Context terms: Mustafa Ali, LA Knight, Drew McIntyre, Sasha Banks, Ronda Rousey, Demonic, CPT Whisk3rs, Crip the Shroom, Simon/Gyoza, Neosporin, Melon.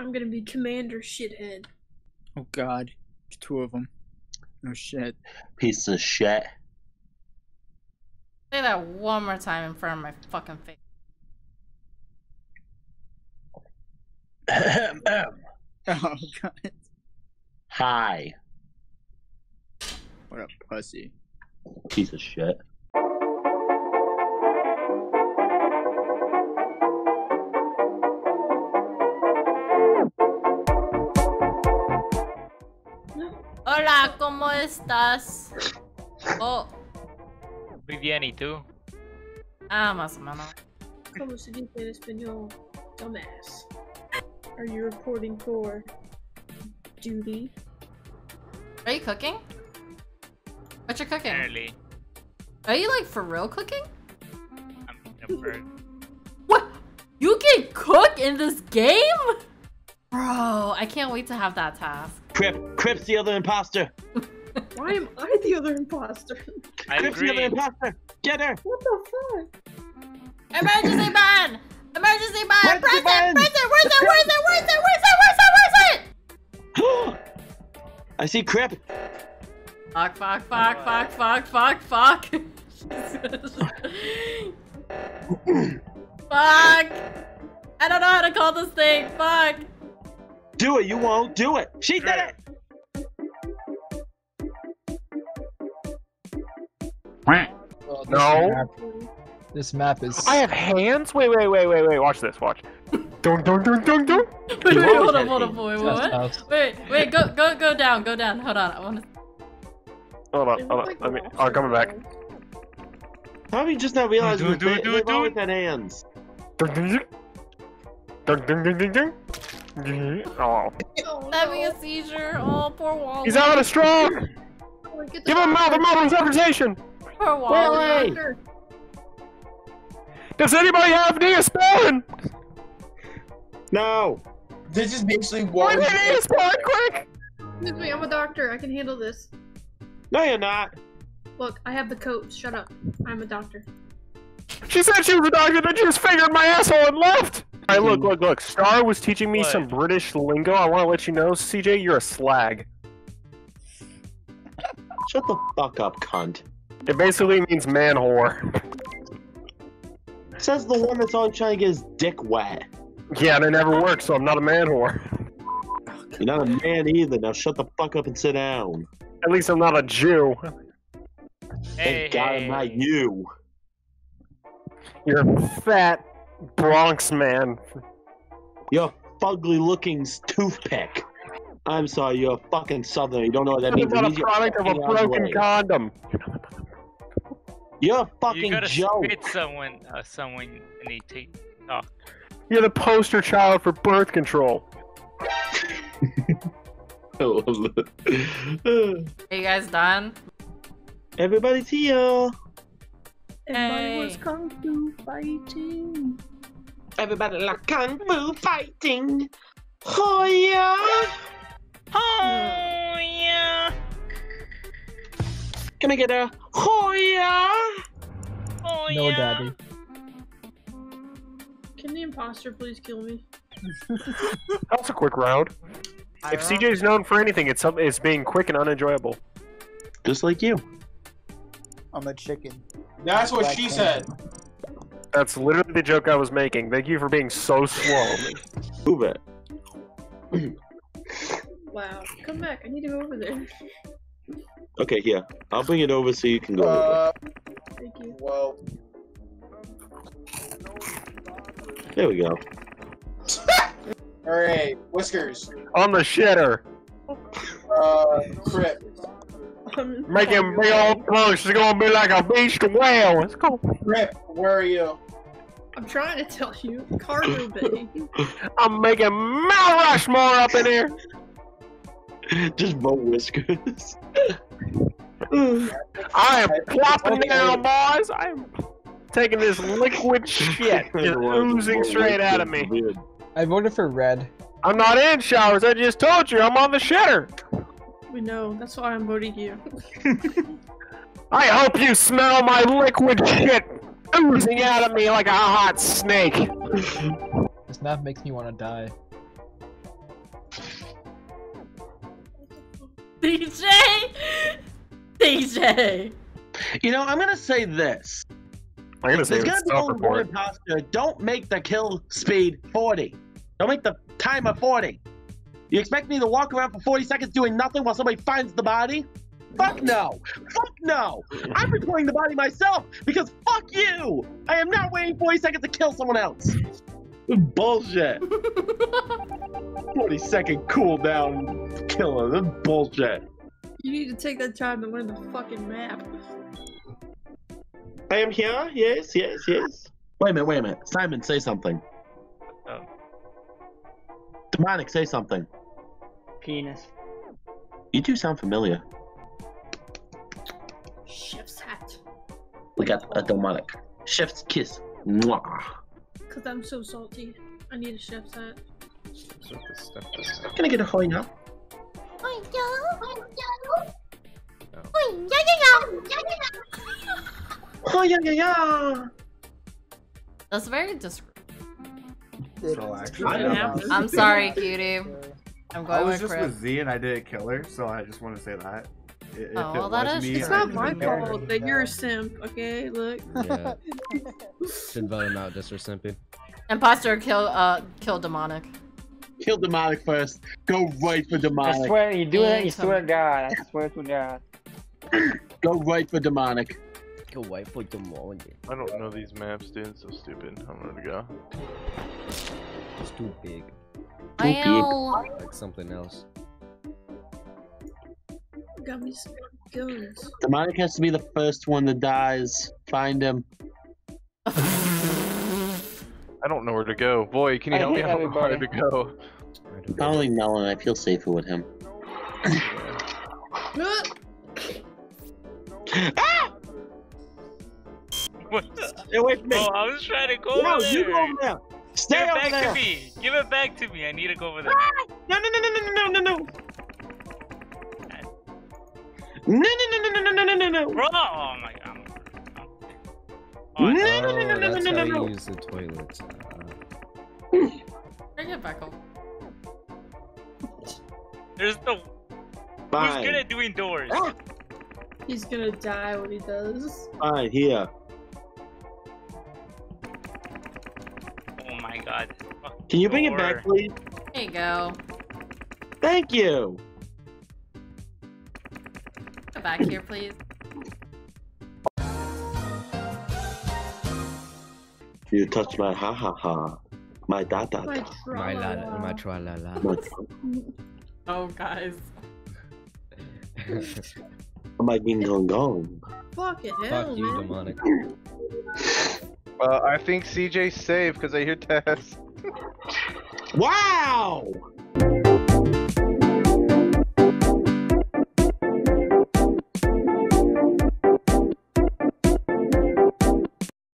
I'm gonna be Commander Shithead. Oh God, there's two of them. Oh shit. Piece of shit. Say that one more time in front of my fucking face. Oh God. Hi. What a pussy. Piece of shit. Hola, ¿cómo estás? Oh. Muy bien, ¿y tú? Ah, más o menos. ¿Cómo se dice en español? Dumbass. Are you reporting for duty? Are you cooking? What you cooking? Barely. Are you like for real cooking? I'm never. What? You can cook in this game? Bro, I can't wait to have that task. Crip's the other imposter. Why am I the other imposter? I agree. Crip's the other imposter. Get her. What the fuck? Emergency ban! Emergency ban! Press it! Press it! Where's it? I see Crip. Fuck! Fuck! Fuck! Fuck! Fuck! Fuck! Fuck! Fuck! I don't know how to call this thing. Fuck! Do it, you won't do it. She did it! Well, this map is... I have hands? Wait, watch this, watch. Dun, dun, dun. Wait, hold up, wait, go down, hold on, I wanna... Hold up, let me... I'm coming back. How have you just not realized what's wrong with that hands? Dun, dun, dun. Oh. Having a seizure. Oh, poor Wally. He's out of stroke. Oh, give him a mouth interpretation. Poor Wally. Does anybody have Neosporin? No. This is basically Wally. Neosporin, quick. Excuse me, I'm a doctor. I can handle this. No, you're not. Look, I have the coat. Shut up. I'm a doctor. She said she was a doctor, then she just fingered my asshole and left. Alright, look. Star was teaching me some British lingo. I want to let you know, CJ, you're a slag. Shut the fuck up, cunt. It basically means man whore. Says the one that's always trying to get his dick wet. Yeah, and it never works, so I'm not a man whore. You're not a man either. Now shut the fuck up and sit down. At least I'm not a Jew. Thank God I'm not you. You're a fat Bronx man. You're a fugly-looking toothpick. I'm sorry, you're a fucking southerner. You don't know what that means. You're a product of a broken condom. You're a fucking joke. You gotta spit someone and they take off. You're the poster child for birth control. I love it. Are you guys done? Everybody's here. Everybody was kung fu fighting. Everybody like kung fu fighting. Oh yeah. Oh yeah. Can I get a oh yeah? Oh yeah. No, daddy. Can the imposter please kill me? That's a quick round. If CJ's known for anything, it's being quick and unenjoyable. Just like you. I'm a chicken. That's what she said. That's literally the joke I was making. Thank you for being so slow. Move it. Wow. Come back. I need to go over there. Okay, yeah. I'll bring it over so you can go over. Thank you. Whoa. There we go. Alright, Whiskers. On the shitter. Crip. Make him be all close. She's gonna be like a beast of whale. Let's go. Rip, where are you? I'm trying to tell you. Cargo Bay. I'm making Mount Rushmore up in here. Just bow Whiskers. I am plopping down, boys. I am taking this liquid shit just oozing straight out of me. I voted for red. I'm not in showers. I just told you. I'm on the shitter. We know, that's why I'm voting you. I hope you smell my liquid shit oozing out of me like a hot snake. This map makes me want to die. DJ. You know, I'm gonna say this. I'm gonna say it's gonna be over pasta. Don't make the kill speed 40. Don't make the timer 40. You expect me to walk around for 40 seconds doing nothing while somebody finds the body? Fuck no! Fuck no! I'm reporting the body myself because fuck you! I am not waiting 40 seconds to kill someone else. Bullshit. 40-second cooldown killer. This is bullshit. You need to take that time to learn the fucking map. I am here. Yes, yes, yes. Wait a minute, wait a minute. Simon, say something. Oh. Demonic, say something. Penis. You two sound familiar. Chef's hat. We got a Demonic. Chef's kiss. Mwah. Cause I'm so salty. I need a chef's hat. Can I get a hoi now? Oh yeah. That's very disrespectful. I'm sorry, cutie. I'm going with Z and I didn't kill her, so I just want to say that. If oh, well, that is. It's not my fault that you're a simp, okay? Look. Yeah. Shouldn't vote him out just for simping. Imposter, kill Demonic. Kill Demonic first. Go right for Demonic. I swear, you do that, you swear to God. I swear to God. Go right for Demonic. Go right for Demonic. I don't know these maps, dude. It's so stupid. I'm gonna go. It's too big. Too big. Like something else. Gummy goons. Demonic has to be the first one that dies. Find him. I don't know where to go. Boy, can you help me? I don't know where to go. Probably Melon. I feel safer with him. Ah! What? Stay away from me. Oh, I was trying to go over there. No, you go over there. Stay over there. Give it back to me. Give it back to me. I need to go over there. No. No. Bro, oh my God. No. Use the toilet. Bring it back up. There's no. Fine. Who's good at doing doors? Ah. He's gonna die when he does. Fine, here. Oh my God. Can you bring it back, please? There you go. Thank you. Come back here, please. You touch my ha ha ha, my da da da, my la la, my tra la la. Oh guys. My ding dong dong. Fucking hell, fuck you, man. Demonic. I think CJ saved because I hear Tess. Wow.